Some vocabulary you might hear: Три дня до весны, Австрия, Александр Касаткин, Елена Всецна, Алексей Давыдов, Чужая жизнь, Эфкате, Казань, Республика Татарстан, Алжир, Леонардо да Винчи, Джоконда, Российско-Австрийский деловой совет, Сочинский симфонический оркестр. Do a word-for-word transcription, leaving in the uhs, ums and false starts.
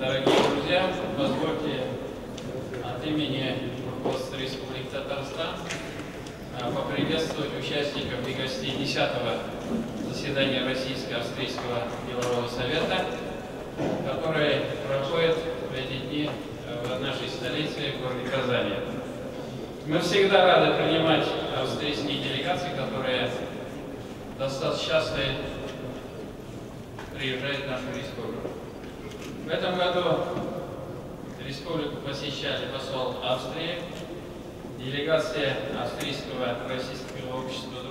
Дорогие друзья, позвольте от имени руководства Республики Татарстан поприветствовать участников и гостей десятого заседания Российско-Австрийского делового совета, который проходит в эти дни в нашей столице, в городе Казани. Мы всегда рады принимать австрийские делегации, которые достаточно часто приезжают в нашу республику. В этом году республику посещали посол Австрии, делегация Австрийского российского общества